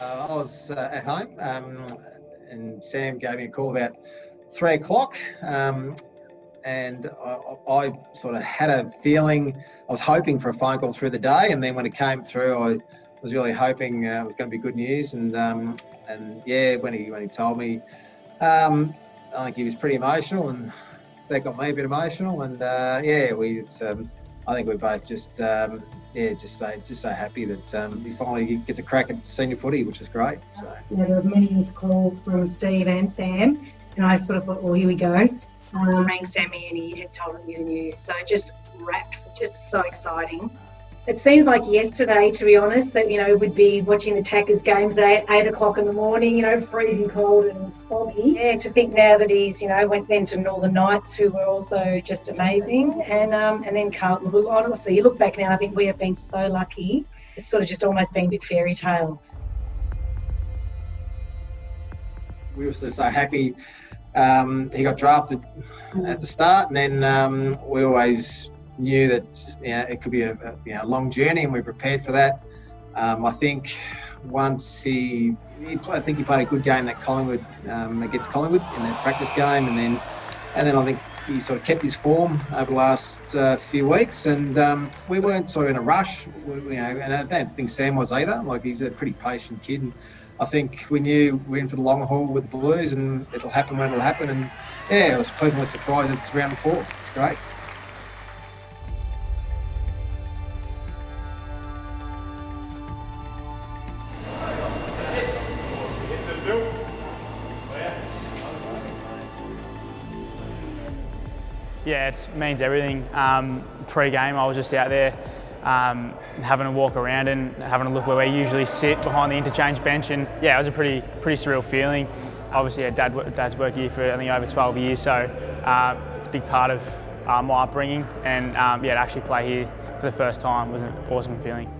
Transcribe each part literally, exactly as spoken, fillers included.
Uh, I was uh, at home, um, and Sam gave me a call about three o'clock, um, and I, I sort of had a feeling. I was hoping for a phone call through the day, and then when it came through, I was really hoping uh, it was going to be good news. And um, and yeah, when he when he told me, um, I think he was pretty emotional, and that got me a bit emotional. And uh, yeah, we. It's, um, I think we're both just um, yeah, just so, just so happy that um, we finally get to crack at senior footy, which is great. So. You know, there was many missed calls from Steve and Sam, and I sort of thought, well, here we go. Um, I rang Sammy, and he had told me the news. So just wrapped, just so exciting. It seems like yesterday, to be honest, that you know we'd be watching the Tackers games at eight o'clock in the morning, you know, freezing cold and foggy. Yeah, to think now that he's, you know, went then to Northern Knights, who were also just amazing, and um, and then Carlton. Well, honestly, you look back now, and I think we have been so lucky. It's sort of just almost been a bit fairy tale. We were so happy. Um, he got drafted at the start, and then um, we always knew that you know, it could be a, a you know, long journey, and we prepared for that. Um, I think once he, he played, I think he played a good game that Collingwood um, against Collingwood in that practice game, and then and then I think he sort of kept his form over the last uh, few weeks. And um, we weren't sort of in a rush, we, you know, and I don't think Sam was either. Like, he's a pretty patient kid, and I think we knew we're in for the long haul with the Blues, and it'll happen when it'll happen. And yeah, I was pleasantly surprised. It's round four. It's great. Yeah, it means everything. Um, pre-game, I was just out there um, having a walk around and having a look where we usually sit behind the interchange bench, and yeah, it was a pretty pretty surreal feeling. Obviously, yeah, Dad, Dad's worked here for I think over twelve years, so uh, it's a big part of uh, my upbringing, and um, yeah, to actually play here for the first time was an awesome feeling.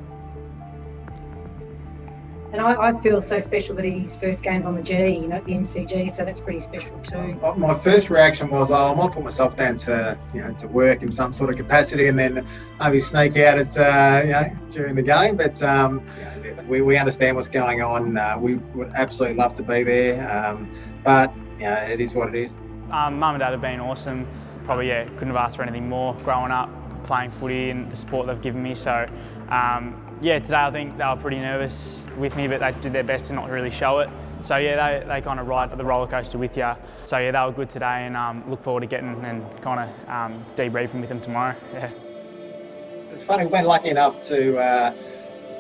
And I, I feel so special that his first game's on the G, you know, at the M C G, so that's pretty special too. My first reaction was, oh, I might put myself down to, you know, to work in some sort of capacity, and then maybe sneak out at, uh, you know, during the game. But um, we, we understand what's going on. Uh, we would absolutely love to be there, um, but you know, it is what it is. Um, Mum and Dad have been awesome. Probably, yeah, couldn't have asked for anything more growing up, playing footy, and the support they've given me. So. Um, Yeah, today I think they were pretty nervous with me, but they did their best to not really show it. So yeah, they, they kind of ride the roller coaster with you. So yeah, they were good today, and um, look forward to getting and kind of um, debriefing with them tomorrow. Yeah. It's funny, we've been lucky enough to, uh,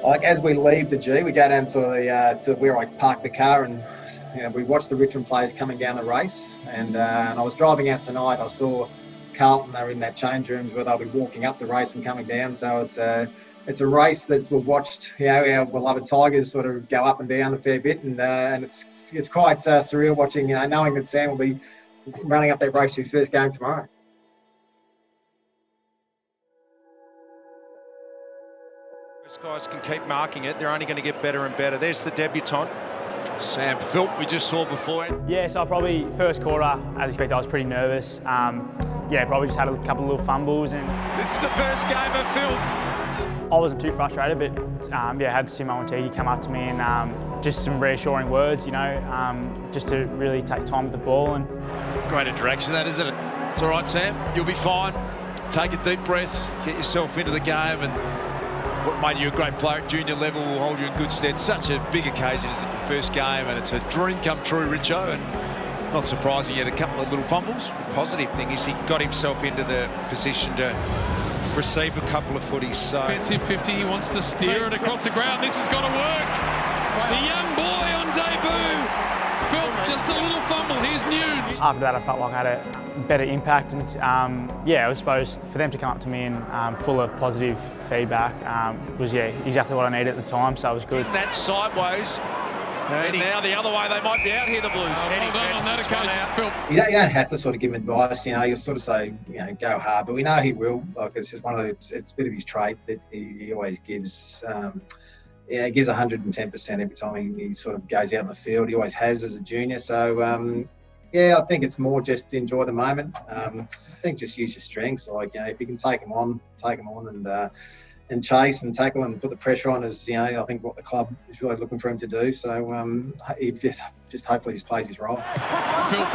like as we leave the G, we go down to the uh, to where I park the car, and you know we watch the Richmond players coming down the race. And, uh, and I was driving out tonight, I saw Carlton, they were in their change rooms where they'll be walking up the race and coming down. So it's. Uh, It's a race that we've watched, you know, our beloved Tigers sort of go up and down a fair bit, and uh, and it's it's quite uh, surreal watching, you know, knowing that Sam will be running up that race to his first game tomorrow. Those guys can keep marking it; they're only going to get better and better. There's the debutant, Sam Philp, we just saw before. Yeah, so probably first quarter, as expected, I was pretty nervous. Um, yeah, probably just had a couple of little fumbles, and this is the first game of Philp. I wasn't too frustrated, but um, yeah, I had Simo and Teague come up to me, and um, just some reassuring words, you know, um, just to really take time with the ball. And great interaction, that, isn't it? It's all right, Sam. You'll be fine. Take a deep breath, get yourself into the game, and what made you a great player at junior level will hold you in good stead. Such a big occasion, isn't it? Your first game, and it's a dream come true, Richo. And not surprising, he had a couple of little fumbles. The positive thing is he got himself into the position to receive a couple of footies. So. Offensive fifty, he wants to steer it across the ground. This has got to work. The young boy on debut. Philp, just a little fumble. Here's new. After that, I felt like I had a better impact, and um, yeah, I suppose for them to come up to me and um, full of positive feedback um, was yeah exactly what I needed at the time. So it was good. That sideways. And now the other way, they might be out here, the Blues. Oh, Eddie, well on that occasion, Phil. You don't, you don't have to sort of give advice, you know, you'll sort of say, you know, go hard, but we know he will. Like, it's just one of the, it's, it's a bit of his trait that he, he always gives, um, yeah, he gives one hundred and ten percent every time he, he sort of goes out in the field. He always has as a junior. So, um, yeah, I think it's more just to enjoy the moment. Um, I think just use your strengths. Like, you know, if you can take them on, take them on, and, uh, and chase and tackle and put the pressure on is, you know, I think what the club is really looking for him to do. So um, he just, just hopefully just plays his role. Philp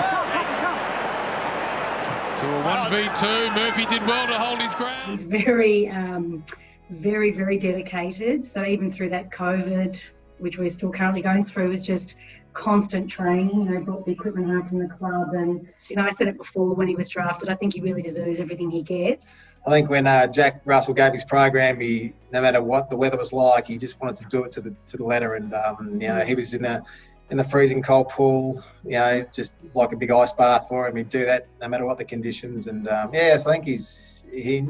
to a one v two. Murphy did well to hold his ground. He's very, um, very, very dedicated. So even through that COVID, which we're still currently going through, was just constant training. You know, brought the equipment home from the club, and you know, I said it before when he was drafted, I think he really deserves everything he gets. I think when uh, Jack Russell gave his program, he, no matter what the weather was like, he just wanted to do it to the to the letter. And um, you know, he was in the in the freezing cold pool, you know, just like a big ice bath for him. He'd do that no matter what the conditions. And um, yeah, so I think he's he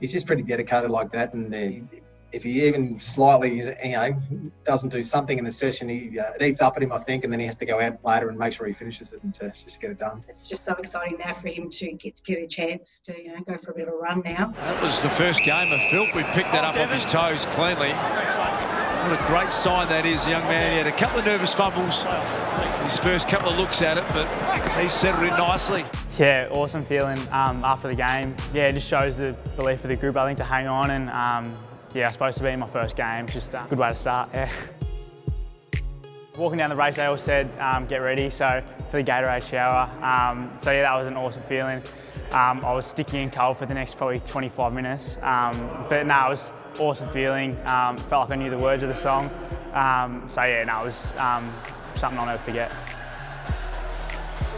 he's just pretty dedicated like that. And uh, he, if he even slightly, you know, doesn't do something in the session, he, uh, it eats up at him, I think, and then he has to go out later and make sure he finishes it and to, just to get it done. It's just so exciting now for him to get get a chance to, you know, go for a bit of a run now. That was the first game of Philp. We picked that oh, up Devin. off his toes cleanly. What a great sign that is, young man. He had a couple of nervous fumbles, his first couple of looks at it, but he settled in nicely. Yeah, awesome feeling um, after the game. Yeah, it just shows the belief of the group, I think, to hang on and... Um, Yeah, I was supposed to be in my first game, just a good way to start, yeah. Walking down the race, they all said, um, get ready, so for the Gatorade shower. Um, so yeah, that was an awesome feeling. Um, I was sticking in cold for the next probably twenty-five minutes. Um, but no, it was an awesome feeling. Um, felt like I knew the words of the song. Um, so yeah, no, it was um, something I'll never forget.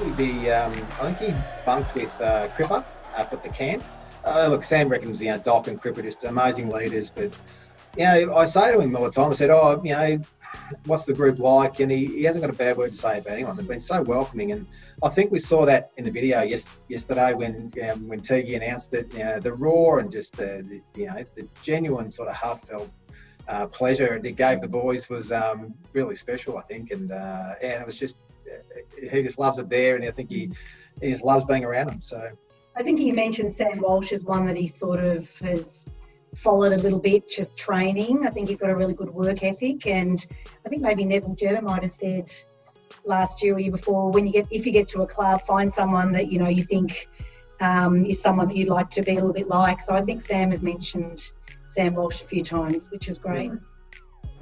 He'd be, um, I think he bunked with uh, Cripper up at the camp. Uh, look, Sam reckons, you know, Doc and Cripper are just amazing leaders, but, you know, I say to him all the time, I said, oh, you know, what's the group like? And he, he hasn't got a bad word to say about anyone. They've been so welcoming, and I think we saw that in the video yes, yesterday when um, when Teague announced it, you know, the roar and just the, the, you know, the genuine sort of heartfelt uh, pleasure it gave the boys was um, really special, I think, and, uh, and it was just, he just loves it there, and I think he, he just loves being around them, so... I think he mentioned Sam Walsh as one that he sort of has followed a little bit, just training. I think he's got a really good work ethic, and I think maybe Neville Gerber might have said last year or year before, when you get, if you get to a club, find someone that you know you think um, is someone that you'd like to be a little bit like. So I think Sam has mentioned Sam Walsh a few times, which is great. Yeah.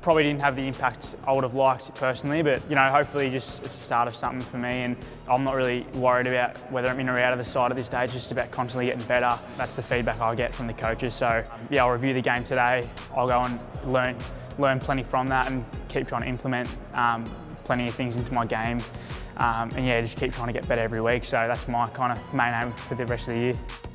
Probably didn't have the impact I would have liked personally, but you know, hopefully just it's the start of something for me, and I'm not really worried about whether I'm in or out of the side at this stage, it's just about constantly getting better. That's the feedback I get from the coaches, so yeah, I'll review the game today, I'll go and learn, learn plenty from that and keep trying to implement um, plenty of things into my game, um, and yeah, just keep trying to get better every week, so that's my kind of main aim for the rest of the year.